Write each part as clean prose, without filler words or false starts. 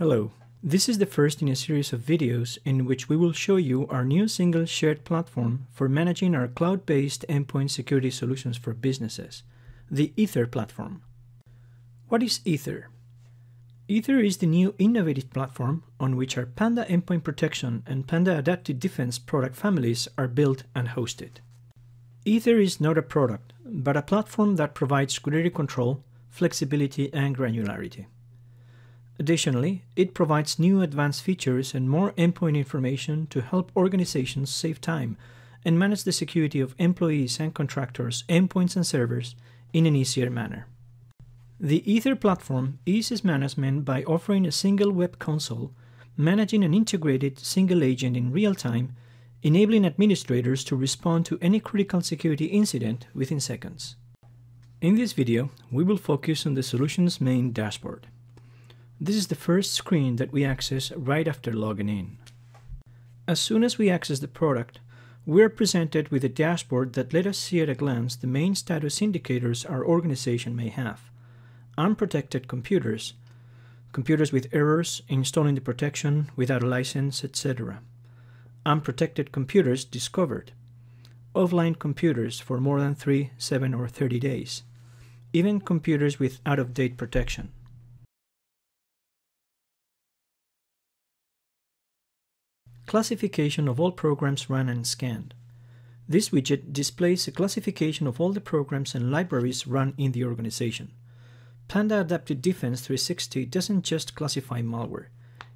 Hello, this is the first in a series of videos in which we will show you our new single shared platform for managing our cloud-based endpoint security solutions for businesses, the Aether platform. What is Aether? Aether is the new innovative platform on which our Panda Endpoint Protection and Panda Adaptive Defense product families are built and hosted. Aether is not a product, but a platform that provides security control, flexibility and granularity. Additionally, it provides new advanced features and more endpoint information to help organizations save time and manage the security of employees and contractors, endpoints and servers in an easier manner. The Aether platform eases management by offering a single web console, managing an integrated single agent in real time, enabling administrators to respond to any critical security incident within seconds. In this video, we will focus on the solution's main dashboard. This is the first screen that we access right after logging in. As soon as we access the product, we are presented with a dashboard that lets us see at a glance the main status indicators our organization may have: unprotected computers, computers with errors installing the protection without a license, etc., unprotected computers discovered, offline computers for more than 3, 7, or 30 days, even computers with out-of-date protection. Classification of all programs run and scanned. This widget displays a classification of all the programs and libraries run in the organization. Panda Adaptive Defense 360 doesn't just classify malware,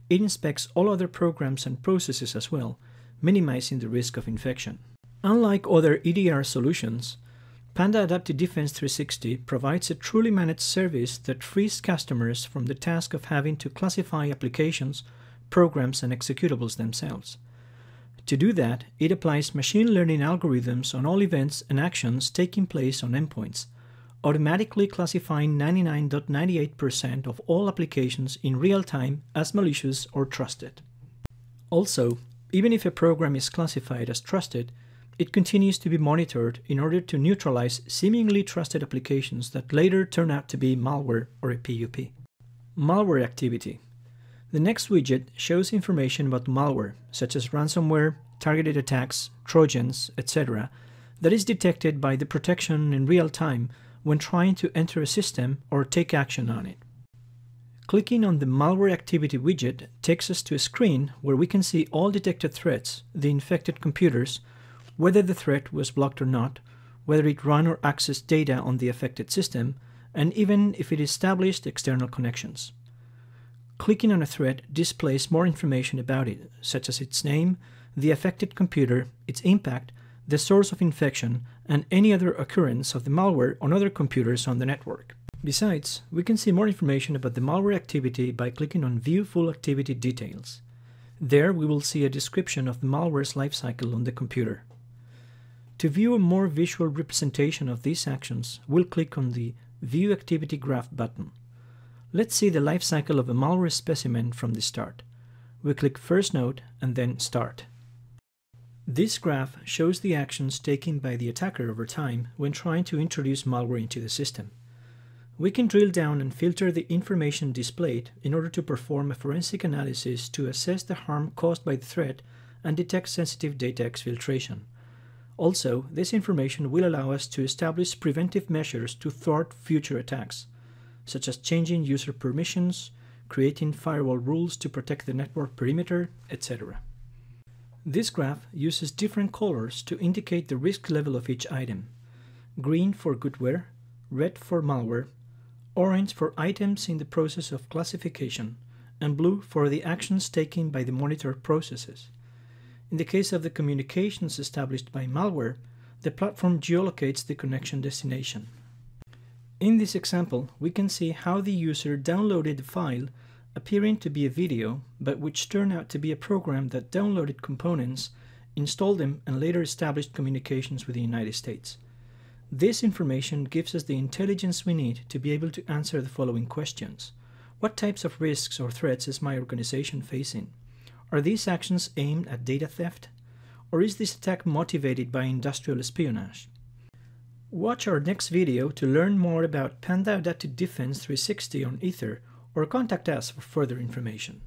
it inspects all other programs and processes as well, minimizing the risk of infection. Unlike other EDR solutions, Panda Adaptive Defense 360 provides a truly managed service that frees customers from the task of having to classify applications, programs and executables themselves. To do that, it applies machine learning algorithms on all events and actions taking place on endpoints, automatically classifying 99.98% of all applications in real time as malicious or trusted. Also, even if a program is classified as trusted, it continues to be monitored in order to neutralize seemingly trusted applications that later turn out to be malware or a PUP. Malware activity. The next widget shows information about malware, such as ransomware, targeted attacks, Trojans, etc., that is detected by the protection in real time when trying to enter a system or take action on it. Clicking on the Malware Activity widget takes us to a screen where we can see all detected threats, the infected computers, whether the threat was blocked or not, whether it ran or accessed data on the affected system, and even if it established external connections. Clicking on a threat displays more information about it, such as its name, the affected computer, its impact, the source of infection, and any other occurrence of the malware on other computers on the network. Besides, we can see more information about the malware activity by clicking on View Full Activity Details. There we will see a description of the malware's lifecycle on the computer. To view a more visual representation of these actions, we'll click on the View Activity Graph button. Let's see the lifecycle of a malware specimen from the start. We click First Node and then Start. This graph shows the actions taken by the attacker over time when trying to introduce malware into the system. We can drill down and filter the information displayed in order to perform a forensic analysis to assess the harm caused by the threat and detect sensitive data exfiltration. Also, this information will allow us to establish preventive measures to thwart future attacks, such as changing user permissions, creating firewall rules to protect the network perimeter, etc. This graph uses different colors to indicate the risk level of each item: green for goodware, red for malware, orange for items in the process of classification, and blue for the actions taken by the monitored processes. In the case of the communications established by malware, the platform geolocates the connection destination. In this example, we can see how the user downloaded the file appearing to be a video, but which turned out to be a program that downloaded components, installed them, and later established communications with the United States. This information gives us the intelligence we need to be able to answer the following questions. What types of risks or threats is my organization facing? Are these actions aimed at data theft? Or is this attack motivated by industrial espionage? Watch our next video to learn more about Panda Adaptive Defense 360 on Aether or contact us for further information.